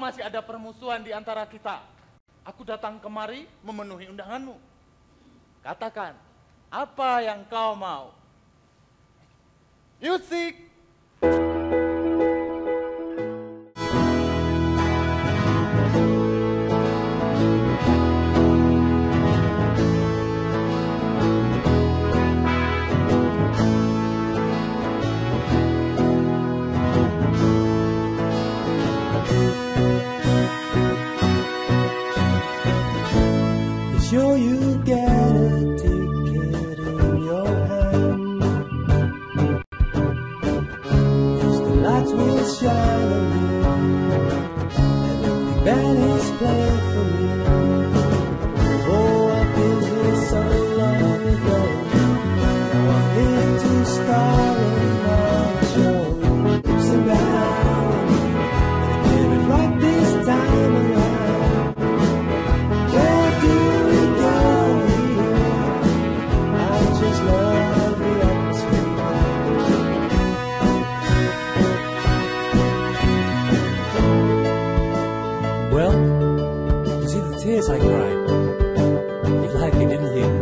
masih ada permusuhan di antara kita. Aku datang kemari memenuhi undanganmu. Katakan, apa yang kau mau? Music! Sure, you got a ticket in your hand, 'cause the lights will shine on you, and every band is playing for you. Oh, I've been here so long ago, now I'm here to start another show. Oops and down, and I did it right this time around. I cried, if like I didn't hear,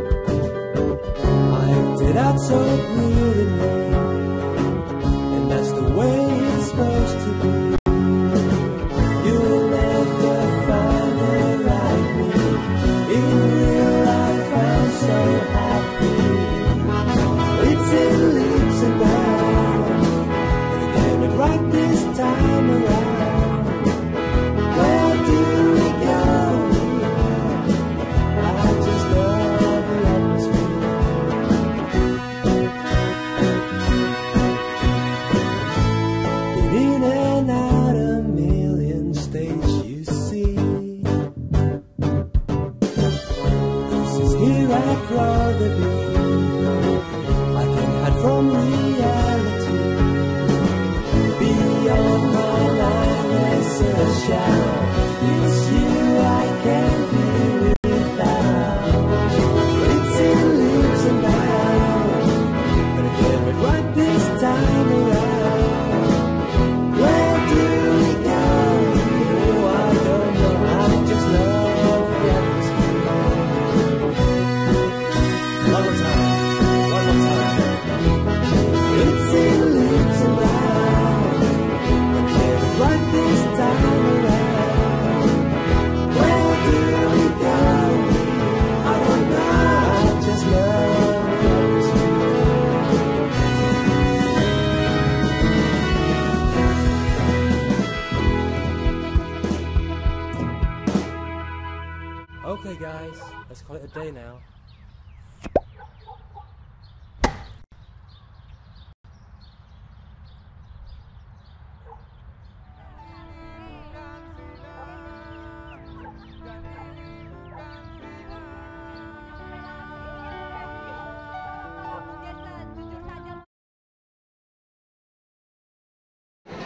I acted out so brilliantly, and that's the way it's supposed to be. You'll never find it like me, in real life I'm so happy. It's in leaps and bounds, and I get it right this time around.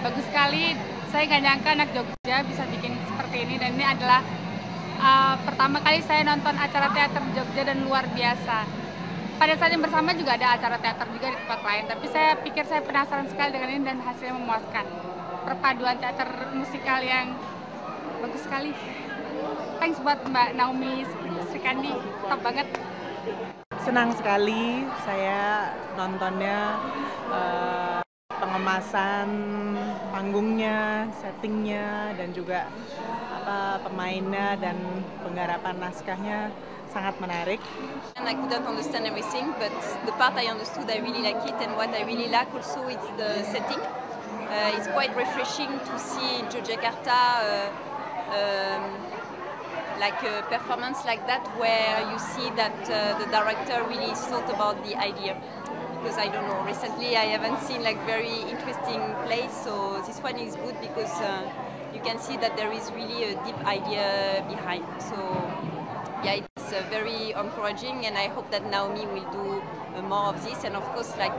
Bagus sekali, saya nggak nyangka anak Jogja bisa bikin seperti ini, dan ini adalah pertama kali saya nonton acara teater Jogja dan luar biasa. Pada saat yang bersama juga ada acara teater juga di tempat lain, tapi saya pikir saya penasaran sekali dengan ini dan hasilnya memuaskan. Perpaduan teater musikal yang bagus sekali. Thanks buat Mbak Naomi Srikandi, top banget. Senang sekali saya nontonnya. Pengemasan panggungnya, settingnya, dan juga pemainnya dan penggarapan naskahnya sangat menarik. And I couldn't understand everything, but the part I understood, I really like it, and what I really like also is the setting. It's quite refreshing to see Yogyakarta like a performance like that, where you see that the director really thought about the idea. Because I don't know, recently I haven't seen like very interesting plays, so this one is good because you can see that there is really a deep idea behind. So yeah, it's very encouraging, and I hope that Naomi will do more of this. And of course, like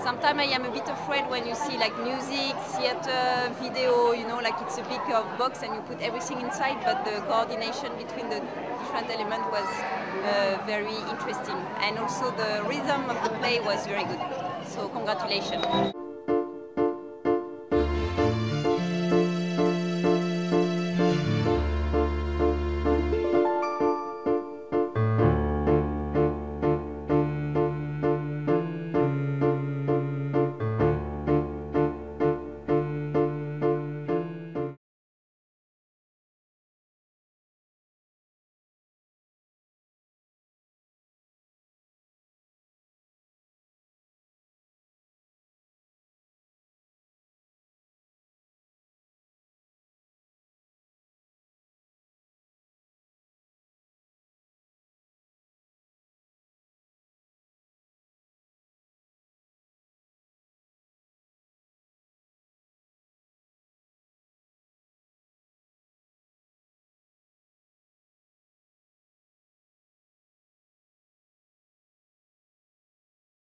sometimes I am a bit afraid when you see like music, theater, video, you know, like it's a big box and you put everything inside, but the coordination between the different elements was very interesting, and also the rhythm of the play was very good. So congratulations.